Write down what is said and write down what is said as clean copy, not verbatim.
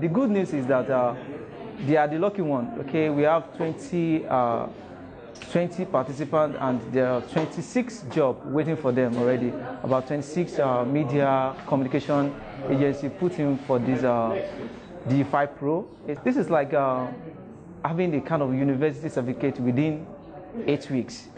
the good news is that they are the lucky one. Okay, we have 20 participants, and there are 26 jobs waiting for them already. About 26 media communication agency put in for this D5 Pro. This is like having a kind of university certificate within 8 weeks.